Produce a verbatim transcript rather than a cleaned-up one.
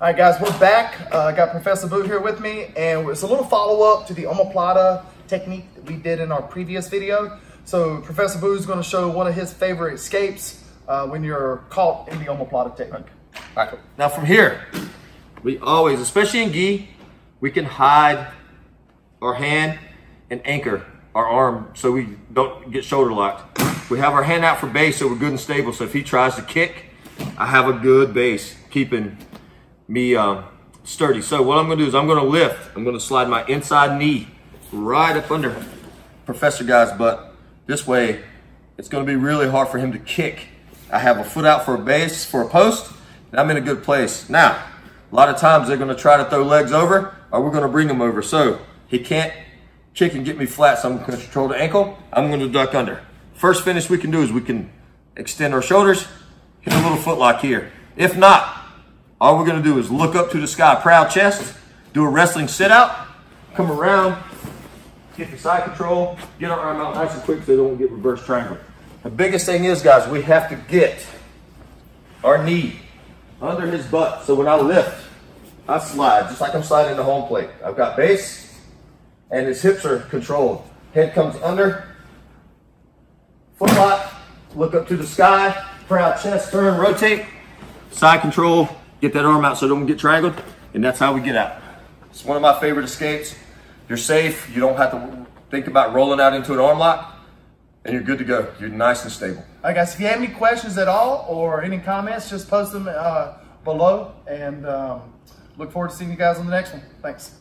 All right, guys, we're back. Uh, I got Professor Boo here with me, and it's a little follow-up to the omoplata technique that we did in our previous video. So Professor Boo is going to show one of his favorite escapes uh, when you're caught in the omoplata technique. All right, cool. Now from here, we always, especially in gi, we can hide our hand and anchor our arm so we don't get shoulder locked. We have our hand out for base so we're good and stable. So if he tries to kick, I have a good base, keeping me um, sturdy. So what I'm gonna do is I'm gonna lift. I'm gonna slide my inside knee right up under Professor Guy's butt. This way, it's gonna be really hard for him to kick. I have a foot out for a base, for a post, and I'm in a good place. Now, a lot of times they're gonna try to throw legs over, or we're gonna bring them over. So he can't kick and get me flat, so I'm gonna control the ankle. I'm gonna duck under. First finish we can do is we can extend our shoulders, hit a little footlock here. If not, all we're gonna do is look up to the sky, proud chest, do a wrestling sit out, come around, get the side control, get our arm out nice and quick so they don't get reverse triangle. The biggest thing is, guys, we have to get our knee under his butt. So when I lift, I slide, just like I'm sliding the home plate. I've got base and his hips are controlled. Head comes under, foot lock, look up to the sky, proud chest, turn, rotate, side control. Get that arm out so don't get triangled, and that's how we get out. It's one of my favorite escapes. You're safe, you don't have to think about rolling out into an arm lock, and you're good to go. You're nice and stable. All right, guys, if you have any questions at all or any comments, just post them uh, below, and um, look forward to seeing you guys on the next one. Thanks.